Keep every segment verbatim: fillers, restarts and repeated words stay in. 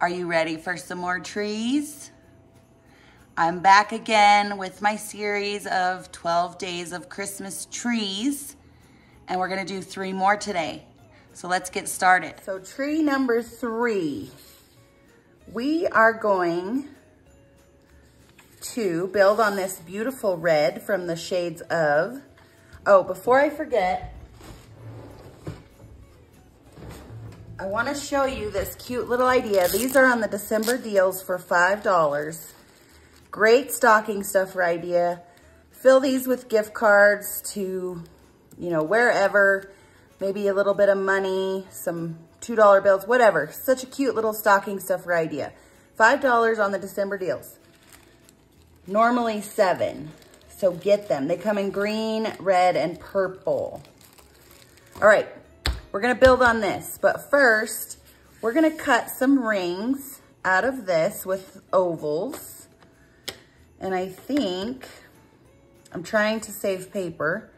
Are you ready for some more trees? I'm back again with my series of twelve days of Christmas trees, and we're gonna do three more today. So let's get started. So tree number three, we are going to build on this beautiful red from the Shades of. Oh, before I forget, I wanna show you this cute little idea. These are on the December deals for five dollars. Great stocking stuffer idea. Fill these with gift cards to, you know, wherever, maybe a little bit of money, some two dollar bills, whatever. Such a cute little stocking stuffer idea. five dollars on the December deals. Normally seven, so get them. They come in green, red, and purple. All right, we're gonna build on this, but first, we're gonna cut some rings out of this with ovals. And I think, I'm trying to save paper,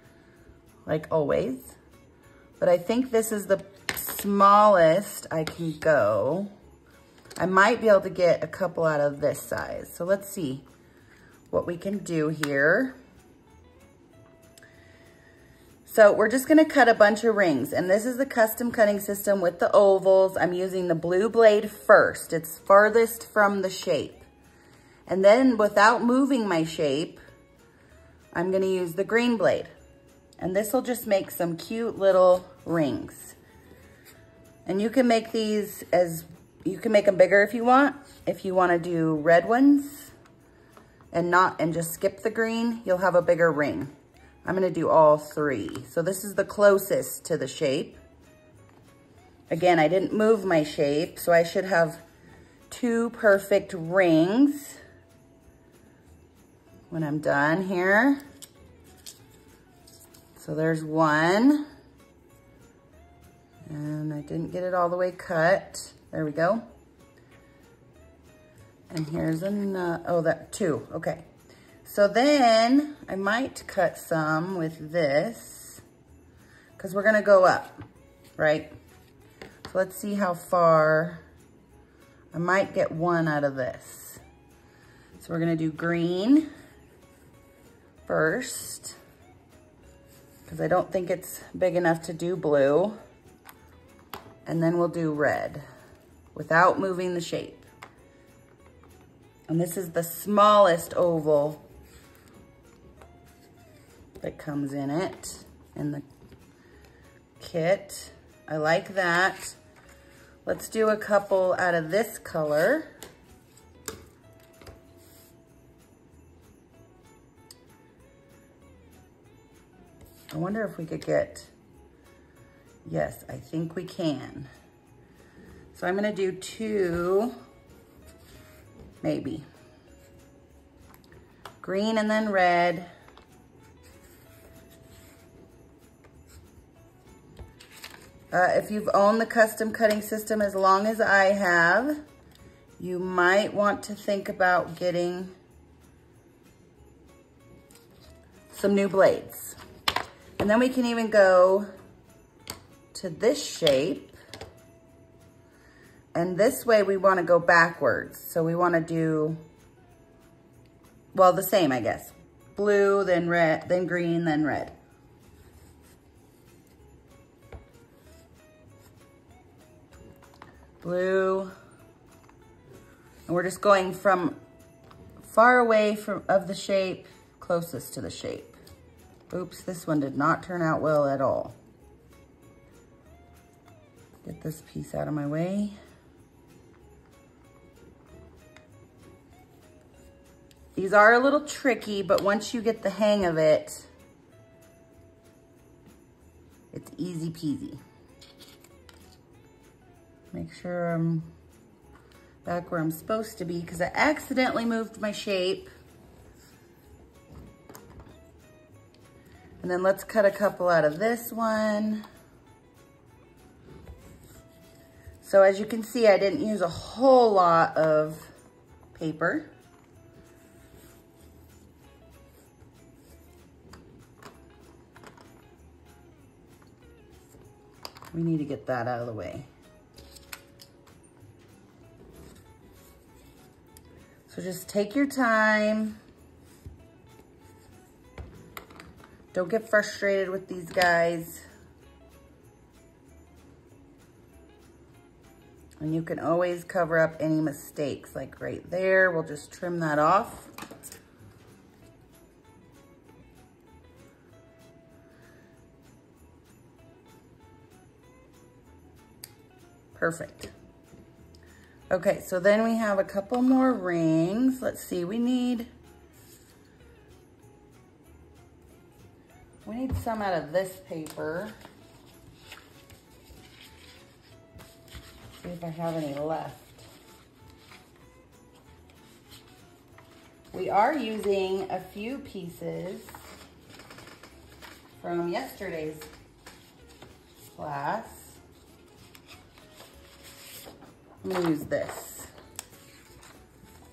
like always, but I think this is the smallest I can go. I might be able to get a couple out of this size. So let's see what we can do here. So we're just gonna cut a bunch of rings, and this is the custom cutting system with the ovals. I'm using the blue blade first. It's farthest from the shape. And then without moving my shape, I'm gonna use the green blade. And this will just make some cute little rings. And you can make these as, you can make them bigger if you want. If you wanna do red ones and not, and just skip the green, you'll have a bigger ring. I'm gonna do all three. So this is the closest to the shape. Again, I didn't move my shape, so I should have two perfect rings when I'm done here. So there's one, and I didn't get it all the way cut. There we go. And here's another, oh, that two, okay. So then I might cut some with this because we're gonna go up, right? So let's see how far. I might get one out of this. So we're gonna do green first, because I don't think it's big enough to do blue. And then we'll do red without moving the shape. And this is the smallest oval that comes in it, in the kit. I like that. Let's do a couple out of this color. I wonder if we could get, yes, I think we can. So I'm gonna do two, maybe. Green and then red. Uh, if you've owned the custom cutting system as long as I have, you might want to think about getting some new blades. And then we can even go to this shape. And this way we want to go backwards. So we want to do, well, the same, I guess. Blue, then red, then green, then red. Blue, and we're just going from far away from of the shape, closest to the shape. Oops, this one did not turn out well at all. Get this piece out of my way. These are a little tricky, but once you get the hang of it, it's easy peasy. Make sure I'm back where I'm supposed to be because I accidentally moved my shape. And then let's cut a couple out of this one. So as you can see, I didn't use a whole lot of paper. We need to get that out of the way. So just take your time. Don't get frustrated with these guys. And you can always cover up any mistakes, like right there. We'll just trim that off. Perfect. Okay, so then we have a couple more rings. Let's see, we need, we need some out of this paper. See if I have any left. We are using a few pieces from yesterday's class. I'm gonna use this.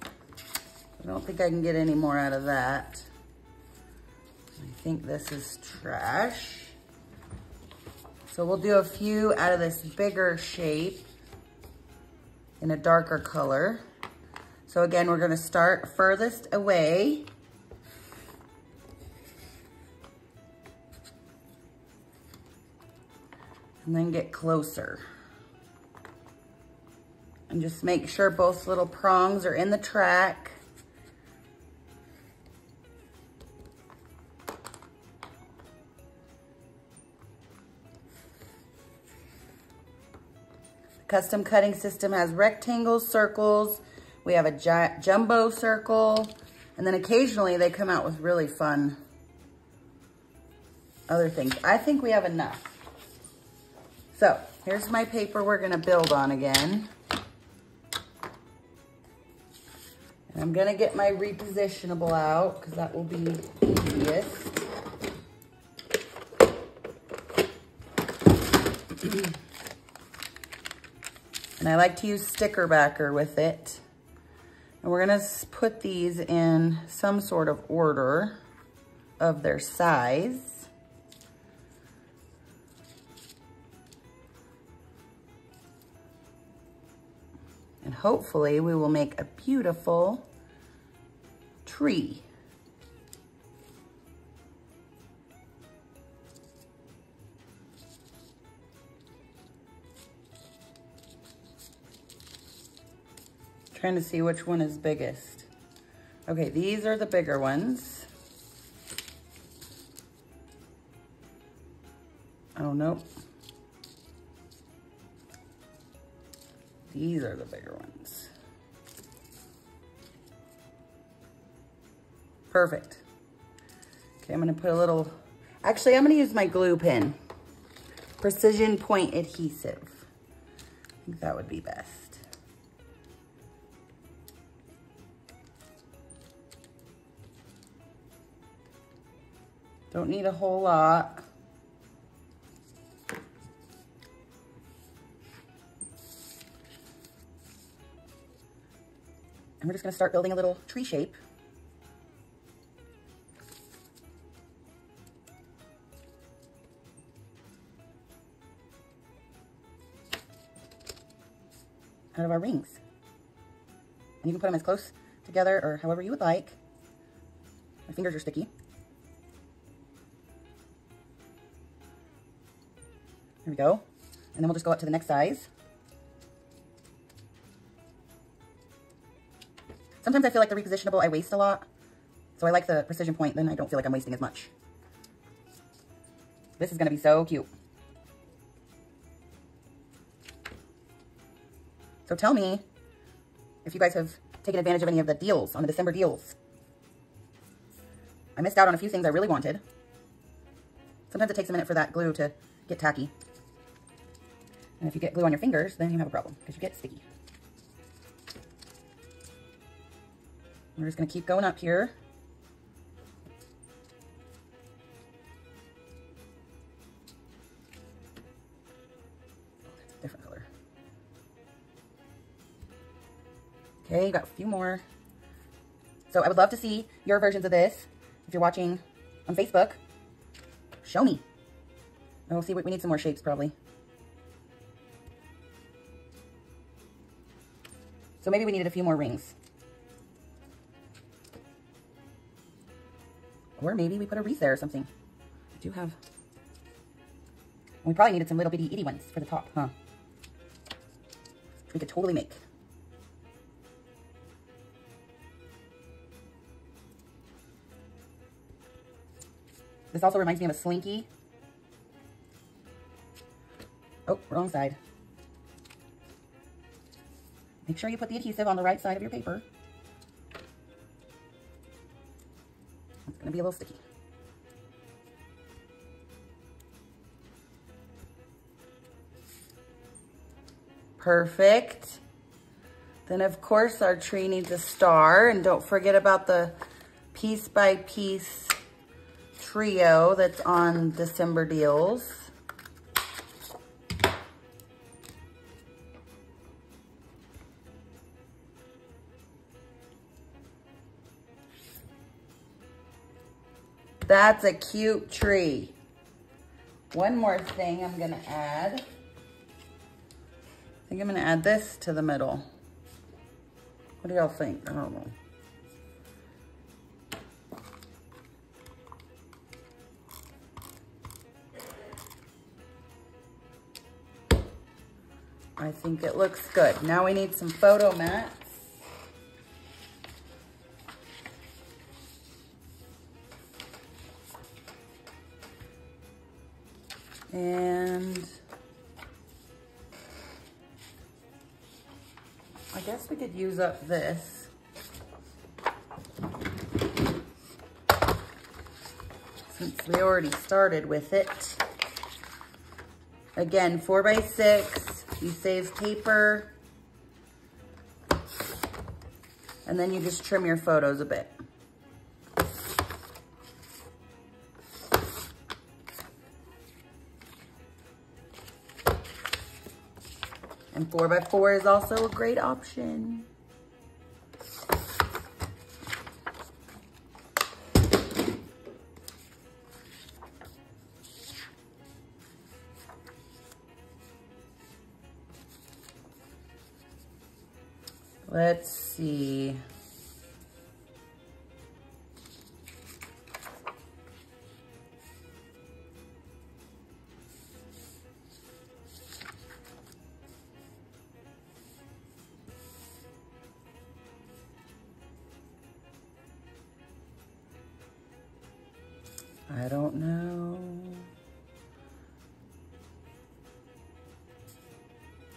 I don't think I can get any more out of that. I think this is trash. So we'll do a few out of this bigger shape in a darker color. So again, we're gonna start furthest away. And then get closer. And just make sure both little prongs are in the track. The custom cutting system has rectangles, circles. We have a jumbo circle. And then occasionally they come out with really fun other things. I think we have enough. So here's my paper we're gonna build on again. I'm gonna get my repositionable out because that will be easiest. And I like to use sticker backer with it. And we're gonna put these in some sort of order of their size. And hopefully we will make a beautiful tree. Trying to see which one is biggest. Okay, these are the bigger ones. Oh, nope. These are the bigger ones. Perfect. Okay, I'm gonna put a little, actually I'm gonna use my glue pen. Precision point adhesive. I think that would be best. Don't need a whole lot. And we're just gonna start building a little tree shape. Out of our rings. And you can put them as close together or however you would like. My fingers are sticky. There we go. And then we'll just go up to the next size. Sometimes I feel like the repositionable, I waste a lot. So I like the precision point, then I don't feel like I'm wasting as much. This is gonna be so cute. So tell me if you guys have taken advantage of any of the deals on the December deals. I missed out on a few things I really wanted. Sometimes it takes a minute for that glue to get tacky. And if you get glue on your fingers, then you have a problem because you get sticky. We're just gonna keep going up here. Oh, that's a different color. Okay, got a few more. So I would love to see your versions of this. If you're watching on Facebook, show me. Oh, see, we need some more shapes probably. So maybe we needed a few more rings. Or maybe we put a wreath there or something. I do have... We probably needed some little bitty itty ones for the top, huh? We could totally make. This also reminds me of a slinky. Oh, wrong side. Make sure you put the adhesive on the right side of your paper. It's going to be a little sticky. Perfect. Then of course our tree needs a star, and don't forget about the piece by piece trio that's on December Deals. That's a cute tree. One more thing I'm gonna add. I think I'm gonna add this to the middle. What do y'all think? I don't know. I think it looks good. Now we need some photo mats. And I guess we could use up this. Since we already started with it. Again, four by six, you save paper. And then you just trim your photos a bit. And four by four is also a great option. Let's see. I don't know.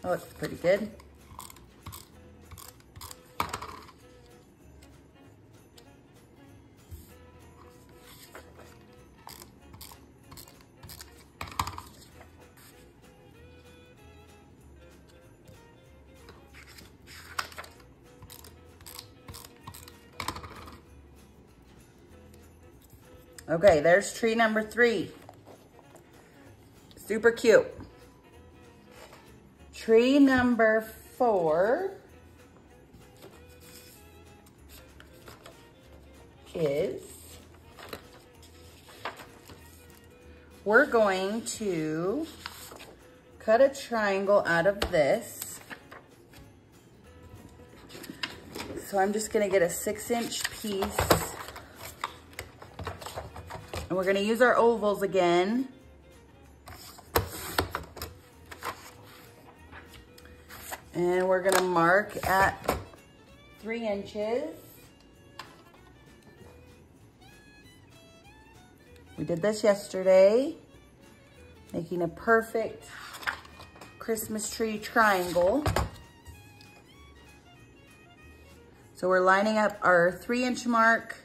That looks pretty good. Okay, there's tree number three. Super cute. Tree number four is, we're going to cut a triangle out of this. So I'm just gonna get a six inch piece. And we're gonna use our ovals again. And we're gonna mark at three inches. We did this yesterday, making a perfect Christmas tree triangle. So we're lining up our three inch mark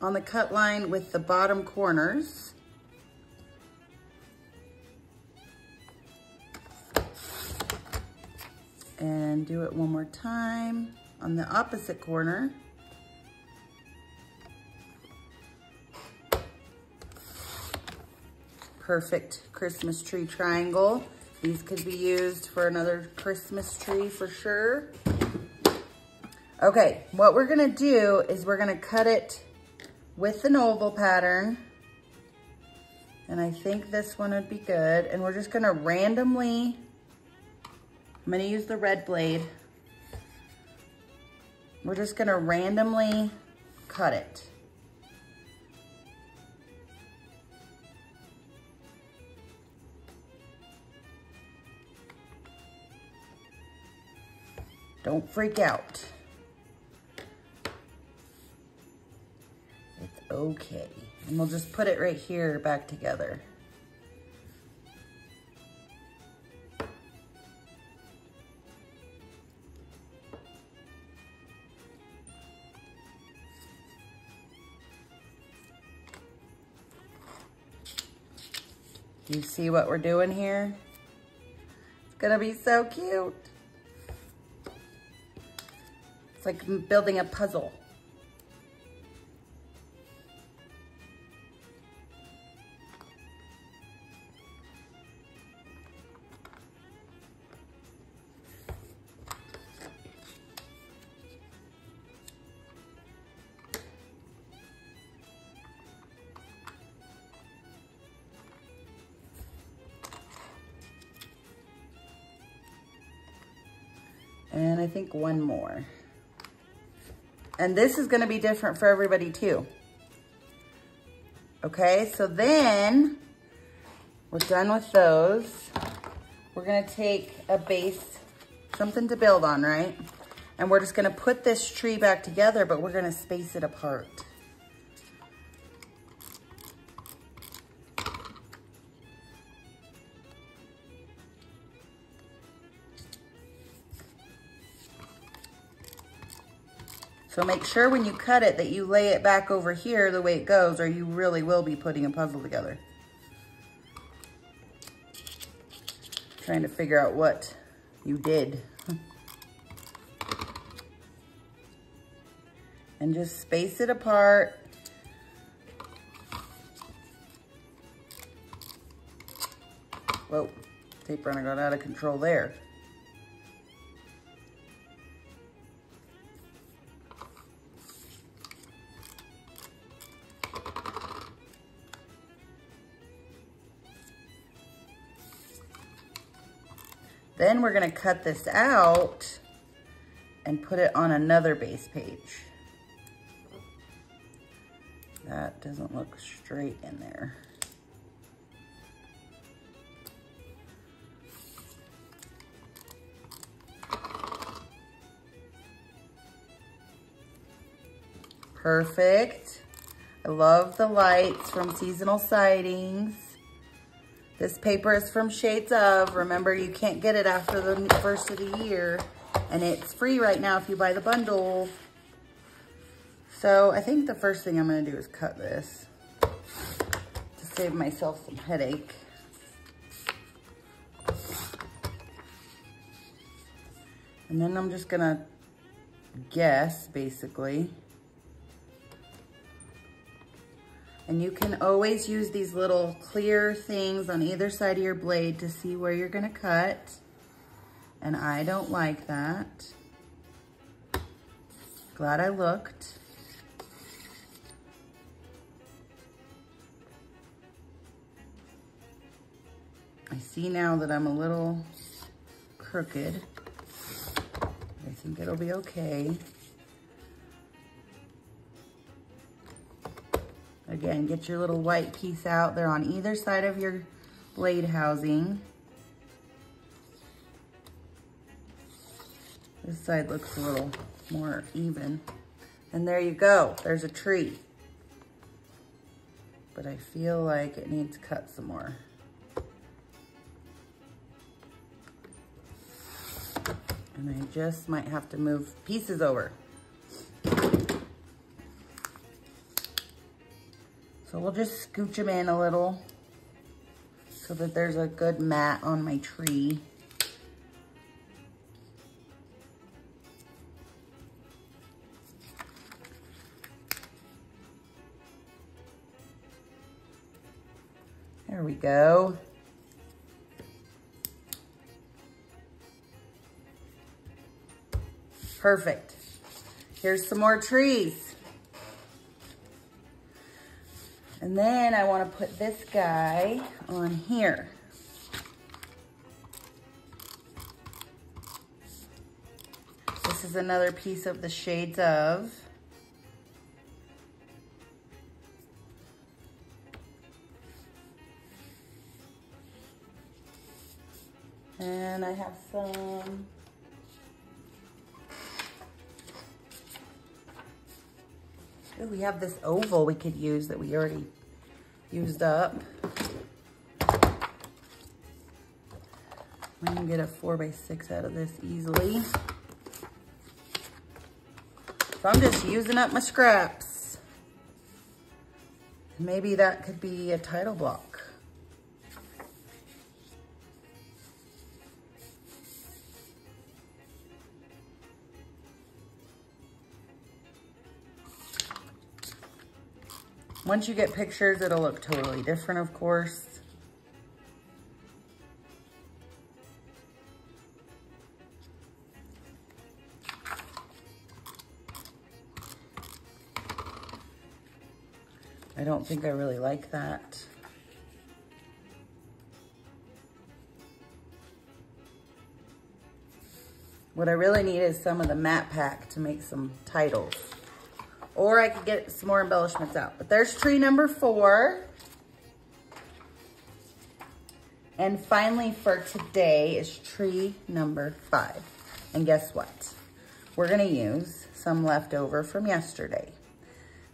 on the cut line with the bottom corners. And do it one more time on the opposite corner. Perfect Christmas tree triangle. These could be used for another Christmas tree for sure. Okay, what we're gonna do is we're gonna cut it with an oval pattern. And I think this one would be good. And we're just gonna randomly, I'm gonna use the red blade. We're just gonna randomly cut it. Don't freak out. It's okay. And we'll just put it right here back together. Do you see what we're doing here? It's gonna be so cute. It's like building a puzzle. And I think one more. And this is going to be different for everybody too. Okay, so then we're done with those. We're going to take a base, something to build on, right? And we're just going to put this tree back together, but we're going to space it apart. So make sure when you cut it that you lay it back over here the way it goes, or you really will be putting a puzzle together. Trying to figure out what you did. And just space it apart. Whoa, tape runner got out of control there. Then we're gonna cut this out and put it on another base page. That doesn't look straight in there. Perfect. I love the lights from Seasonal Sightings. This paper is from Shades of. Remember, you can't get it after the first of the year, and it's free right now if you buy the bundle. So I think the first thing I'm gonna do is cut this to save myself some headache. And then I'm just gonna guess, basically. And you can always use these little clear things on either side of your blade to see where you're gonna cut. And I don't like that. Glad I looked. I see now that I'm a little crooked. I think it'll be okay. Again, get your little white piece out. They're on either side of your blade housing. This side looks a little more even. And there you go, there's a tree. But I feel like it needs cut some more. And I just might have to move pieces over. So we'll just scooch them in a little so that there's a good mat on my tree. There we go. Perfect. Here's some more trees. And then I want to put this guy on here. This is another piece of the Shades of. And I have some Ooh, we have this oval we could use that we already used up. We can get a four by six out of this easily. So I'm just using up my scraps. Maybe that could be a title block. Once you get pictures, it'll look totally different, of course. I don't think I really like that. What I really need is some of the matte pack to make some titles. Or I could get some more embellishments out. But there's tree number four. And finally for today is tree number five. And guess what? We're gonna use some leftover from yesterday.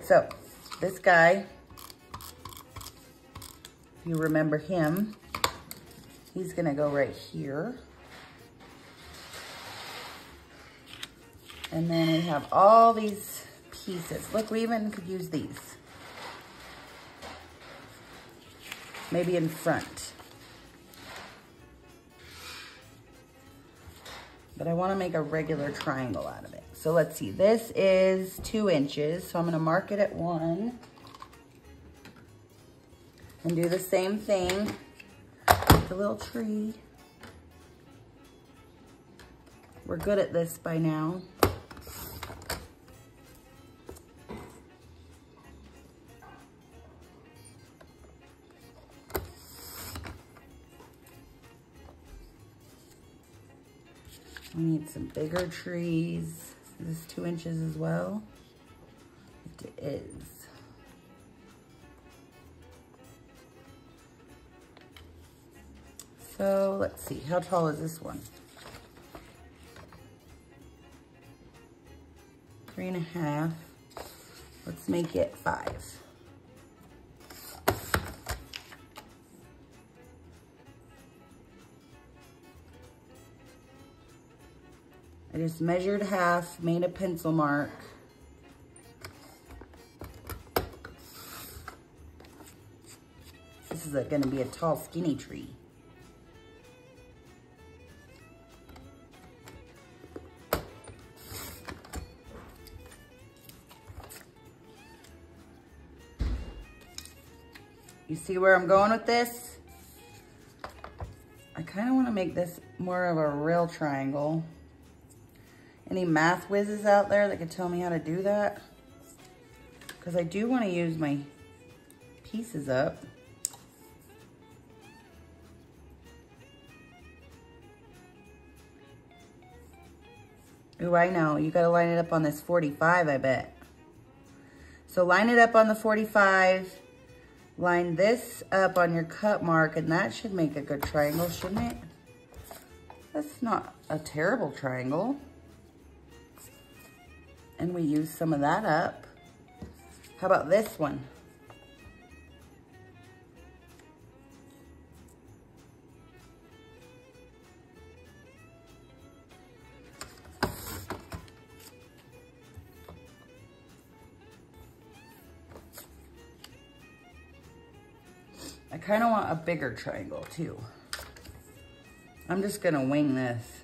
So this guy, if you remember him, he's gonna go right here. And then we have all these pieces. Look, we even could use these. Maybe in front. But I want to make a regular triangle out of it. So let's see. This is two inches. So I'm going to mark it at one. And do the same thing with the little tree. We're good at this by now. We need some bigger trees. Is this two inches as well? It is. So let's see, how tall is this one? Three and a half. Let's make it five. I just measured half, made a pencil mark. This is gonna be a tall, skinny tree. You see where I'm going with this? I kinda wanna make this more of a real triangle. Any math whizzes out there that could tell me how to do that? Because I do want to use my pieces up. Ooh, I know. You got to line it up on this forty-five, I bet. So line it up on the forty-five. Line this up on your cut mark, and that should make a good triangle, shouldn't it? That's not a terrible triangle. And we use some of that up. How about this one? I kind of want a bigger triangle too. I'm just gonna wing this.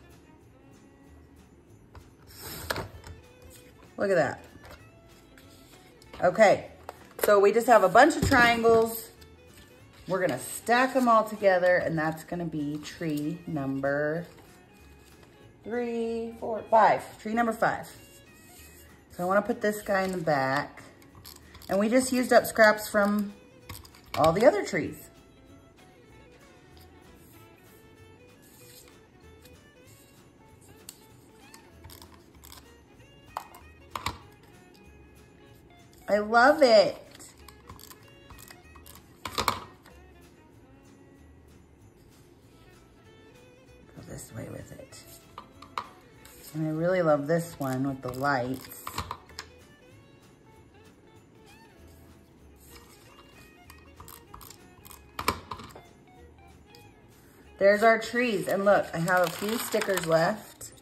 Look at that. Okay, so we just have a bunch of triangles. We're gonna stack them all together, and that's gonna be tree number three, four, five. Tree number five. So I wanna put this guy in the back. And we just used up scraps from all the other trees. I love it. Go this way with it. And I really love this one with the lights. There's our trees. And look, I have a few stickers left.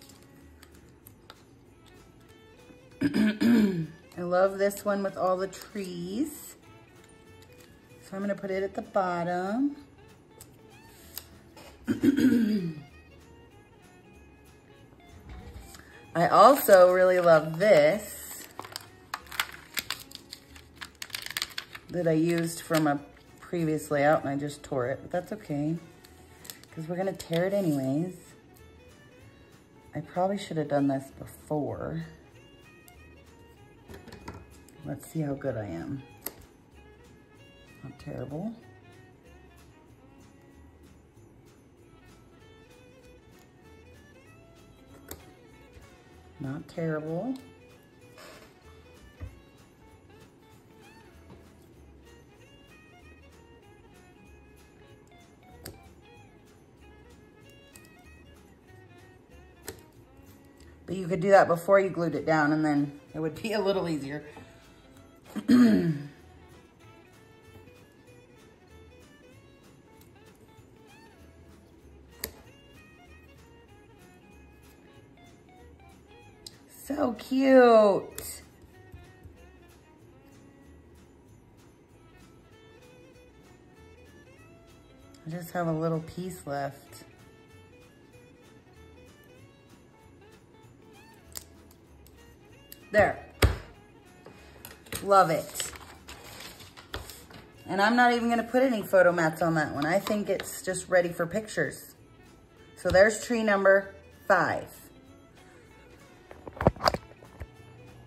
I love this one with all the trees. So I'm going to put it at the bottom. I also really love this that I used from a previous layout and I just tore it, but that's okay. Because we're gonna tear it anyways. I probably should have done this before. Let's see how good I am. Not terrible. Not terrible. But you could do that before you glued it down and then it would be a little easier. So cute. I just have a little piece left. There. Love it. And I'm not even going to put any photo mats on that one. I think it's just ready for pictures. So there's tree number five.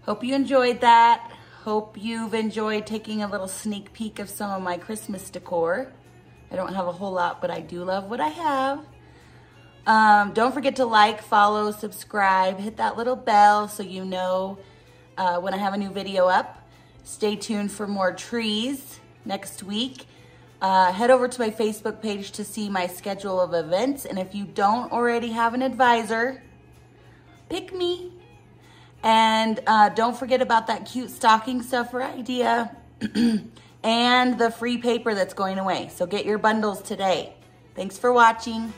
Hope you enjoyed that. Hope you've enjoyed taking a little sneak peek of some of my Christmas decor. I don't have a whole lot, but I do love what I have. Um, don't forget to like, follow, subscribe, hit that little bell so you know uh, when I have a new video up. Stay tuned for more trees next week. Uh, head over to my Facebook page to see my schedule of events. And if you don't already have an advisor, pick me. And uh, don't forget about that cute stocking stuffer idea and the free paper that's going away. So get your bundles today. Thanks for watching.